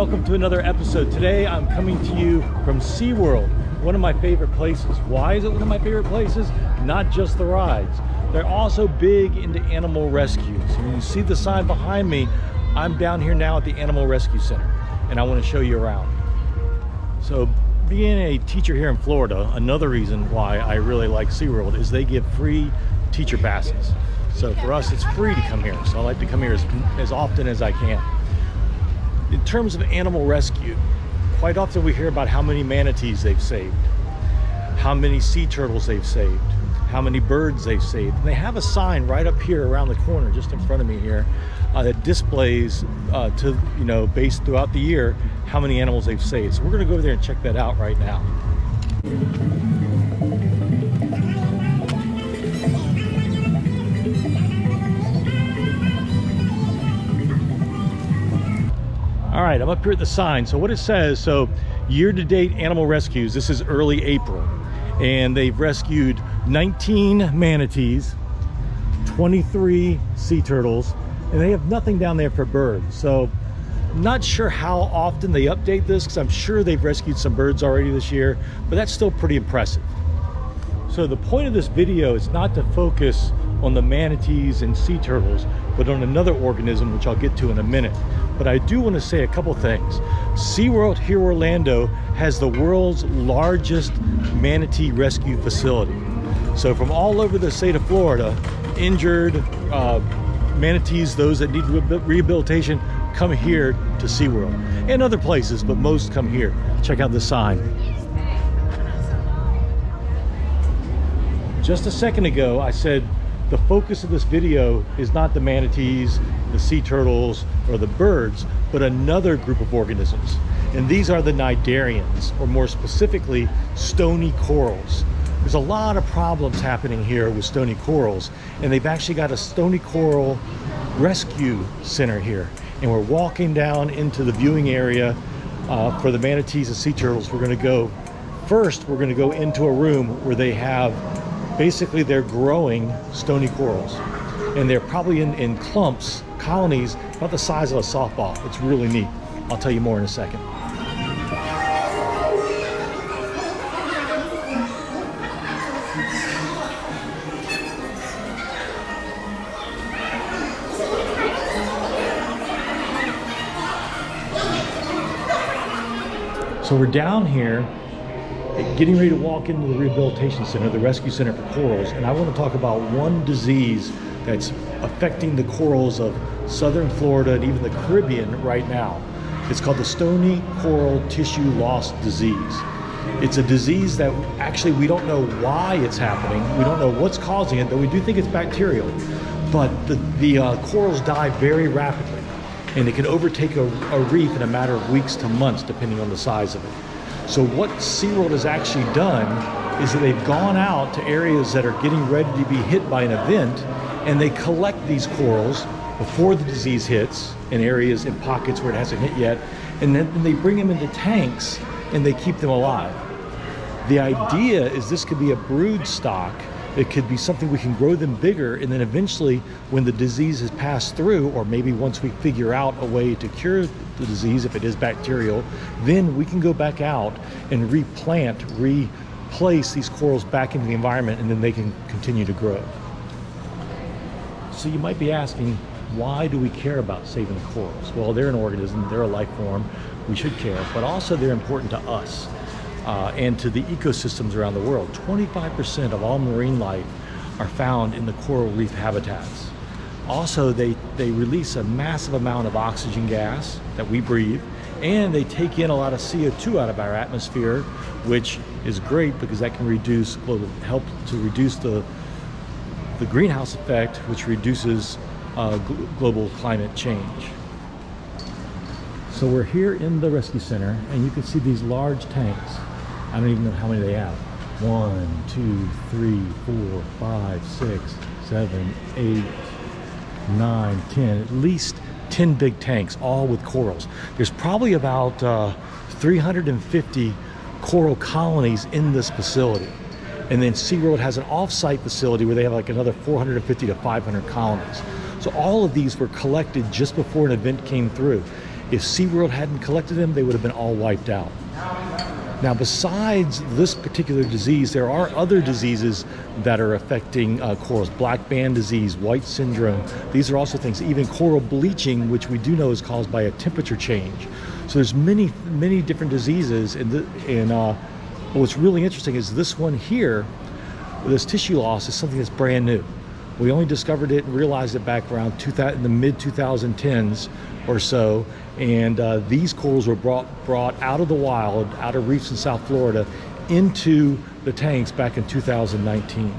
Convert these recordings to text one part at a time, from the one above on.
welcome to another episode. Today I'm coming to you from SeaWorld, one of my favorite places. Why is it one of my favorite places? Not just the rides. They're also big into animal rescues. When you see the sign behind me, I'm down here now at the Animal Rescue Center, and I want to show you around. So being a teacher here in Florida, another reason why I really like SeaWorld is they give free teacher passes. So for us, it's free to come here. So I like to come here as often as I can. In terms of animal rescue, quite often we hear about how many manatees they've saved, how many sea turtles they've saved, how many birds they've saved. And they have a sign right up here around the corner, just in front of me here, that displays based throughout the year, how many animals they've saved. So we're gonna go over there and check that out right now. All right, I'm up here at the sign. So what it says, so year-to-date animal rescues, this is early April, and they've rescued 19 manatees, 23 sea turtles, and they have nothing down there for birds. So I'm not sure how often they update this, because I'm sure they've rescued some birds already this year, but that's still pretty impressive. So the point of this video is not to focus on the manatees and sea turtles, but on another organism, which I'll get to in a minute. But I do want to say a couple things. SeaWorld here Orlando has the world's largest manatee rescue facility. So from all over the state of Florida, injured manatees, those that need rehabilitation, come here to SeaWorld and other places, but most come here. Check out the sign. Just a second ago, I said, the focus of this video is not the manatees, the sea turtles, or the birds, but another group of organisms. And these are the cnidarians, or more specifically, stony corals. There's a lot of problems happening here with stony corals, and they've actually got a stony coral rescue center here. And we're walking down into the viewing area for the manatees and sea turtles. We're gonna go, first, we're gonna go into a room where they have basically, they're growing stony corals, and they're probably in clumps, colonies, about the size of a softball. It's really neat. I'll tell you more in a second. So we're down here, getting ready to walk into the rehabilitation center, the rescue center for corals, and I want to talk about one disease that's affecting the corals of southern Florida and even the Caribbean right now. It's called the Stony Coral Tissue Loss Disease. It's a disease that actually we don't know why it's happening. We don't know what's causing it, though we do think it's bacterial. But the corals die very rapidly, and it can overtake a reef in a matter of weeks to months, depending on the size of it. So what SeaWorld has actually done is that they've gone out to areas that are getting ready to be hit by an event, and they collect these corals before the disease hits in areas, in pockets where it hasn't hit yet, and then they bring them into tanks and they keep them alive. The idea is this could be a brood stock. It could be something we can grow them bigger, and then eventually when the disease has passed through, or maybe once we figure out a way to cure the disease, if it is bacterial, then we can go back out and replace these corals back into the environment, and then they can continue to grow. So you might be asking, why do we care about saving the corals? Well, they're an organism, they're a life form, we should care, but also they're important to us and to the ecosystems around the world. 25% of all marine life are found in the coral reef habitats. Also, they release a massive amount of oxygen gas that we breathe, and they take in a lot of CO2 out of our atmosphere, which is great because that can reduce, well, help to reduce the greenhouse effect, which reduces global climate change. So we're here in the rescue center, and you can see these large tanks. I don't even know how many they have. 1, 2, 3, 4, 5, 6, 7, 8, 9, 10, at least 10 big tanks, all with corals. There's probably about 350 coral colonies in this facility. And then SeaWorld has an off-site facility where they have like another 450 to 500 colonies. So all of these were collected just before an event came through. If SeaWorld hadn't collected them, they would have been all wiped out. Now, besides this particular disease, there are other diseases that are affecting corals. Black band disease, white syndrome. These are also things, even coral bleaching, which we do know is caused by a temperature change. So there's many, many different diseases. And what's really interesting is this one here, this tissue loss is something that's brand new. We only discovered it and realized it back around in the mid-2010s or so, and these corals were brought out of the wild, out of reefs in South Florida, into the tanks back in 2019.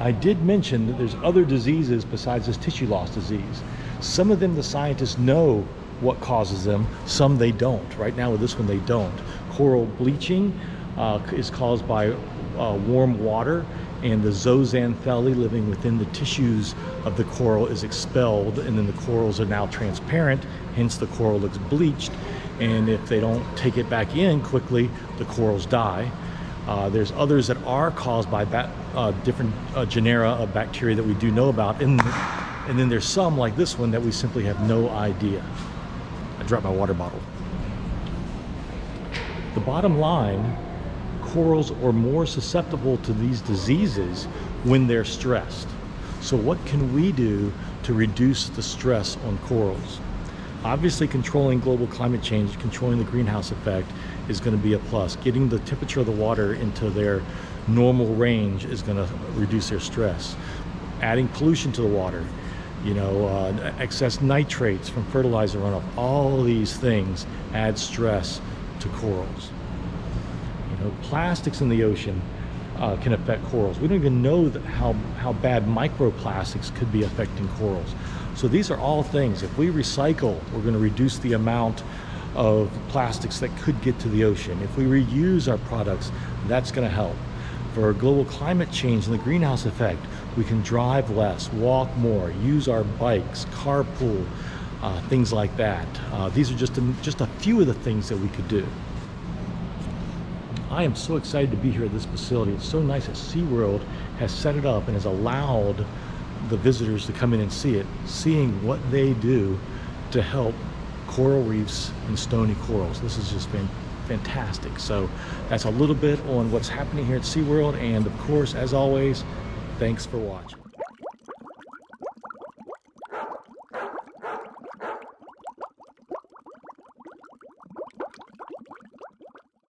I did mention that there's other diseases besides this tissue loss disease. Some of them the scientists know what causes them, some they don't. Right now with this one they don't. Coral bleaching is caused by warm water, and the zooxanthellae living within the tissues of the coral is expelled, and then the corals are now transparent, hence the coral looks bleached, and if they don't take it back in quickly, the corals die. There's others that are caused by different genera of bacteria that we do know about, and then there's some like this one that we simply have no idea. I dropped my water bottle. The bottom line, corals are more susceptible to these diseases when they're stressed. So what can we do to reduce the stress on corals? Obviously, controlling global climate change, controlling the greenhouse effect is going to be a plus. Getting the temperature of the water into their normal range is going to reduce their stress. Adding pollution to the water, excess nitrates from fertilizer runoff, all these things add stress to corals. Plastics in the ocean can affect corals. We don't even know how bad microplastics could be affecting corals. So these are all things. If we recycle, we're going to reduce the amount of plastics that could get to the ocean. If we reuse our products, that's going to help. For global climate change and the greenhouse effect, we can drive less, walk more, use our bikes, carpool, things like that. These are just a few of the things that we could do. I am so excited to be here at this facility. It's so nice that SeaWorld has set it up and has allowed the visitors to come in and see it, seeing what they do to help coral reefs and stony corals. This has just been fantastic. So that's a little bit on what's happening here at SeaWorld. And of course, as always, thanks for watching.